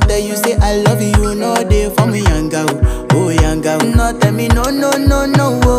I tell you, say I love you, no day for me, young girl. Oh, young girl, no tell me, no, no, no, no.